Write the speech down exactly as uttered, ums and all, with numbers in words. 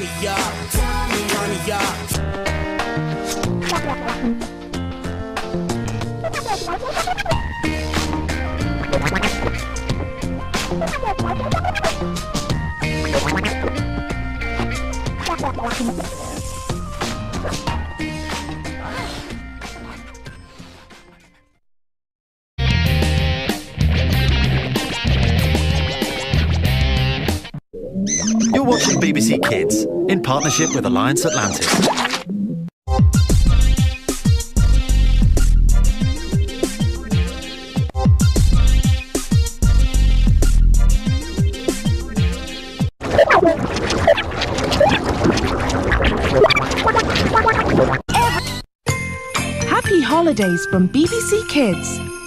me up, turn me up. You're watching B B C Kids in partnership with Alliance Atlantis. Happy holidays from B B C Kids.